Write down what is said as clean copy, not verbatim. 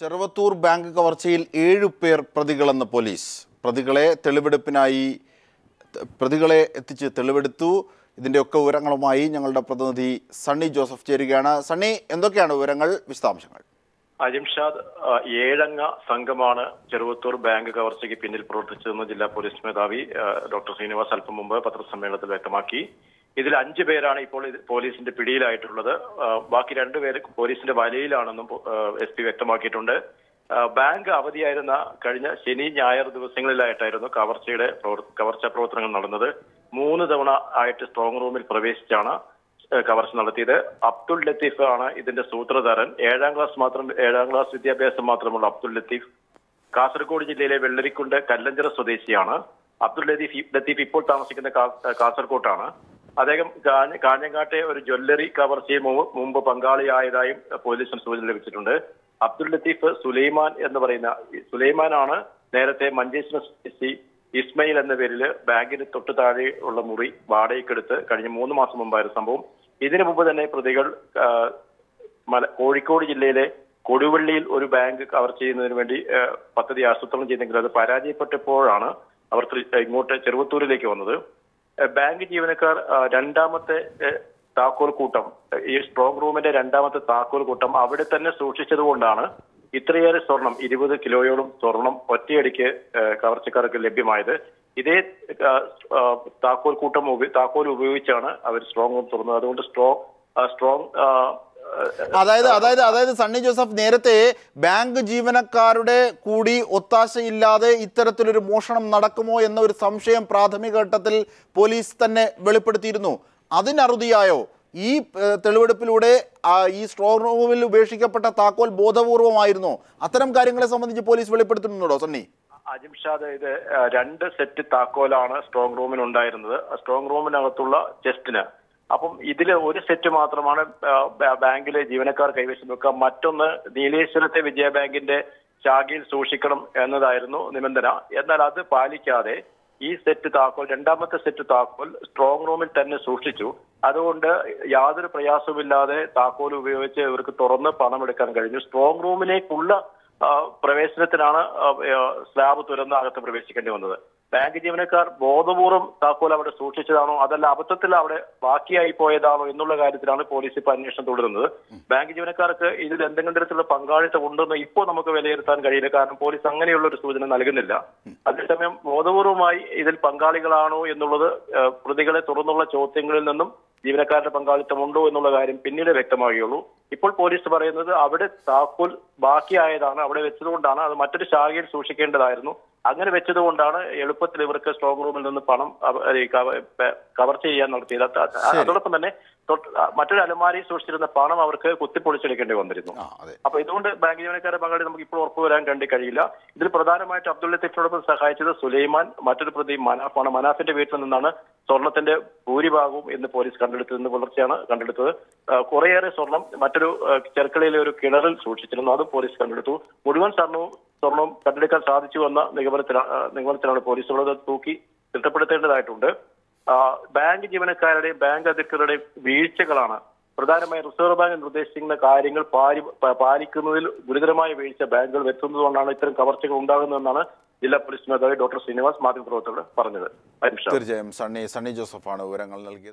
Cheruvathur bank കവർച്ചയിൽ 7 പേർ പ്രതികളെന്ന് police. പ്രതികളെ എത്തിച്ച് തെളിവെടുത്തു. ഇതിൻ്റെയൊക്കെ വിവരങ്ങളുമായി ഞങ്ങളുടെ പ്രതിനിധി സണ്ണി ജോസഫ് ചേരുകയാണ്. സണ്ണി, എന്തൊക്കെയാണ് വിവരങ്ങൾ, വിശദാംശങ്ങൾ? അജിംഷാദ്, 7അംഗ സംഘമാണ് ചെറുവത്തൂർ ബാങ്ക് കവർച്ചയ്ക്ക് പിന്നിൽ പ്രവർത്തിച്ചതെന്ന് ജില്ലാ പോലീസ് മേധാവി ഡോക്ടർ ശ്രീനിവാസ് അല്പം മുമ്പ് പത്രസമ്മേളനത്തിൽ വ്യക്തമാക്കി. ഇതിൽ 5 പേരാണ് ഇപ്പോൾ പോലീസിന്റെ പിടിയിലായിട്ടുള്ളത്. ബാക്കി 2 പേര് പോലീസിന്റെ വലയിലാണെന്നും എസ് പി വ്യക്തമാക്കിയിട്ടുണ്ട്. ബാങ്ക് അവധിയായിരുന്ന കഴിഞ്ഞ ശനി ഞായർ ദിവസങ്ങളിലായിട്ടായിരുന്നു കവർച്ചാ പ്രവർത്തനങ്ങൾ നടന്നത്. 3 തവണ ആയിട്ട് സ്ട്രോങ് റൂമിൽ പ്രവേശിച്ചാണ് കവർച്ച നടത്തിയത്. അബ്ദുൾ ലത്തീഫ് ആണ് ഇതിന്റെ സൂത്രധാരൻ. 7ആം ക്ലാസ് വിദ്യാഭ്യാസം മാത്രമുള്ള അബ്ദുൾ ലത്തീഫ് കാസർഗോഡ് ജില്ലയിലെ വെള്ളരിക്കുണ്ട് കല്ലഞ്ചിറ സ്വദേശിയാണ്. അബ്ദുൾ ലത്തീഫ് ഇപ്പോൾ താമസിക്കുന്ന കാസർകോട്ടാണ്. അദ്ദേഹം കാഞ്ഞങ്ങാട്ടെ ഒരു ജ്വല്ലറി കവർച്ചയെ മുമ്പ് പങ്കാളിയായതായും പോലീസിന് സൂചന ലഭിച്ചിട്ടുണ്ട്. അബ്ദുൾ ലത്തീഫ് സുലൈമാനാണ് നേരത്തെ മഞ്ചേശ്വരം സ്വദേശി ഇസ്മയിൽ എന്ന പേരിൽ ബാങ്കിന് തൊട്ടു താഴെ ഉള്ള മുറി വാടകയ്ക്കെടുത്ത് കഴിഞ്ഞ 3 മാസം മുമ്പായിരുന്നു സംഭവം. ഇതിനു മുമ്പ് തന്നെ പ്രതികൾ കോഴിക്കോട് ജില്ലയിലെ കൊടുവള്ളിയിൽ ഒരു ബാങ്ക് കവർ ചെയ്യുന്നതിന് വേണ്ടി പദ്ധതി ആസൂത്രണം ചെയ്തെങ്കിലും അത് പരാജയപ്പെട്ടപ്പോഴാണ് അവർ ഇങ്ങോട്ട് ചെറുവത്തൂരിലേക്ക് വന്നത്. ബാങ്ക് ജീവനക്കാർ രണ്ടാമത്തെ താക്കോൽ കൂട്ടം, ഈ സ്ട്രോങ് റൂമിന്റെ രണ്ടാമത്തെ താക്കോൽ കൂട്ടം അവിടെ തന്നെ സൂക്ഷിച്ചതുകൊണ്ടാണ് ഇത്രയേറെ സ്വർണം, 20 കിലോയോളം സ്വർണം ഒറ്റയടിക്ക് കവർച്ചക്കാർക്ക് ലഭ്യമായത്. ഇതേ താക്കോൽ ഉപയോഗിച്ചാണ് അവർ സ്ട്രോങ് റൂം തുറന്നത്. അതുകൊണ്ട് അതായത് സണ്ണി ജോസഫ്, നേരത്തെ ബാങ്ക് ജീവനക്കാരുടെ കൂടി ഒത്താശയില്ലാതെ ഇത്തരത്തിലൊരു മോഷണം നടക്കുമോ എന്ന ഒരു സംശയം പ്രാഥമിക ഘട്ടത്തിൽ പോലീസ് തന്നെ വെളിപ്പെടുത്തിയിരുന്നു. അതിനറുതിയായോ ഈ തെളിവെടുപ്പിലൂടെ ഈ സ്ട്രോങ് റൂമിൽ ഉപേക്ഷിക്കപ്പെട്ട താക്കോൽ ബോധപൂർവമായിരുന്നോ? അത്തരം കാര്യങ്ങളെ സംബന്ധിച്ച് പോലീസ് വെളിപ്പെടുത്തുന്നുണ്ടോ സണ്ണി? അജിംഷാദ്, ഇത് 2 സെറ്റ് താക്കോലാണ് സ്ട്രോങ് റൂമിൽ ഉണ്ടായിരുന്നത്, സ്ട്രോങ് റൂമിനകത്തുള്ള ചെസ്റ്റിന്. അപ്പം ഇതില് 1 സെറ്റ് മാത്രമാണ് ബാങ്കിലെ ജീവനക്കാർ കൈവശം വെക്കുക. മറ്റൊന്ന് നീലേശ്വരത്തെ വിജയ ബാങ്കിന്റെ ശാഖയിൽ സൂക്ഷിക്കണം എന്നതായിരുന്നു നിബന്ധന. എന്നാൽ അത് പാലിക്കാതെ ഈ സെറ്റ് താക്കോൽ, രണ്ടാമത്തെ സെറ്റ് താക്കോൽ സ്ട്രോങ് റൂമിൽ തന്നെ സൂക്ഷിച്ചു. അതുകൊണ്ട് യാതൊരു പ്രയാസവുമില്ലാതെ താക്കോൽ ഉപയോഗിച്ച് ഇവർക്ക് തുറന്ന് പണമെടുക്കാൻ കഴിഞ്ഞു. സ്ട്രോങ് റൂമിലേക്കുള്ള പ്രവേശനത്തിനാണ് സ്ലാബ് തുറന്ന് അകത്ത് പ്രവേശിക്കേണ്ടി വന്നത്. ബാങ്ക് ജീവനക്കാർ ബോധപൂർവം താക്കോൽ അവിടെ സൂക്ഷിച്ചതാണോ അതല്ല അബദ്ധത്തിൽ അവിടെ ബാക്കിയായി പോയതാണോ എന്നുള്ള കാര്യത്തിലാണ് പോലീസ് ഇപ്പോൾ അന്വേഷണം തുടരുന്നത്. ബാങ്ക് ജീവനക്കാർക്ക് ഇതിൽ എന്തെങ്കിലും തരത്തിലുള്ള പങ്കാളിത്തം ഉണ്ടെന്ന് ഇപ്പോൾ നമുക്ക് വിലയിരുത്താൻ കഴിയില്ല, കാരണം പോലീസ് അങ്ങനെയുള്ള ഒരു സൂചന നൽകുന്നില്ല. അതേസമയം ബോധപൂർവമായി ഇതിൽ പങ്കാളികളാണോ എന്നുള്ളത് പ്രതികളെ തുടർന്നുള്ള ചോദ്യങ്ങളിൽ നിന്നും ജീവനക്കാരുടെ പങ്കാളിത്തമുണ്ടോ എന്നുള്ള കാര്യം പിന്നീട് വ്യക്തമാകുകയുള്ളൂ. ഇപ്പോൾ പോലീസ് പറയുന്നത് അവിടെ താക്കോൽ ബാക്കിയായതാണ്, അവിടെ വെച്ചതുകൊണ്ടാണ്, അത് മറ്റൊരു ശാഖയിൽ സൂക്ഷിക്കേണ്ടതായിരുന്നു, അങ്ങനെ വെച്ചതുകൊണ്ടാണ് എളുപ്പത്തിൽ ഇവർക്ക് സ്ട്രോങ് റൂമിൽ നിന്ന് പണം കവർച്ച ചെയ്യാൻ നടത്തിയത്. അതോടൊപ്പം തന്നെ മറ്റൊരു അലമാരി സൂക്ഷിച്ചിരുന്ന പണം അവർക്ക് കുത്തിപ്പൊളിച്ചെടുക്കേണ്ടി വന്നിരുന്നു. അപ്പൊ ഇതുകൊണ്ട് ബാങ്ക് ജീവനക്കാരുടെ പങ്കാളി നമുക്ക് ഇപ്പോൾ ഉറപ്പുവരാൻ കഴിയില്ല. ഇതിൽ പ്രധാനമായിട്ട് അബ്ദുൾ ലത്തീഫിനോടൊപ്പം സഹായിച്ചത് സുലൈമാൻ, മറ്റൊരു പ്രതി മനാഫാണ്. മനാഫിന്റെ വീട്ടിൽ നിന്നാണ് സ്വർണത്തിന്റെ ഭൂരിഭാഗവും ഇന്ന് പോലീസ് കണ്ടെടുത്തതെന്ന് പുലർച്ചെയാണ് കണ്ടെടുത്തത്. കുറേയേറെ സ്വർണം മറ്റൊരു ചെർക്കളിയിലെ ഒരു കിണറിൽ സൂക്ഷിച്ചിരുന്നു, അതും പോലീസ് കണ്ടെടുത്തു. മുഴുവൻ സ്വർണവും കണ്ടെടുക്കാൻ സാധിച്ചു എന്ന നിഗമനത്തിലാണ് പോലീസുള്ളത്. തൂക്കി തിട്ടപ്പെടുത്തേണ്ടതായിട്ടുണ്ട്. ബാങ്ക് ജീവനക്കാരുടെയും ബാങ്ക് അധികൃതരുടെയും വീഴ്ചകളാണ് പ്രധാനമായും. റിസർവ് ബാങ്ക് നിർദ്ദേശിക്കുന്ന കാര്യങ്ങൾ പാലിക്കുന്നതിൽ ഗുരുതരമായ വീഴ്ച ബാങ്കുകൾ വരുത്തുന്നതുകൊണ്ടാണ് ഇത്തരം കവർച്ചകൾ ഉണ്ടാകുന്നതെന്നാണ് ജില്ലാ പോലീസ് മേധാവി ഡോക്ടർ ശ്രീനിവാസ് മാധ്യമപ്രവർത്തകരോട് പറഞ്ഞത്. തീർച്ചയായും സണ്ണി ജോസഫാണ് വിവരങ്ങൾ നൽകിയത്.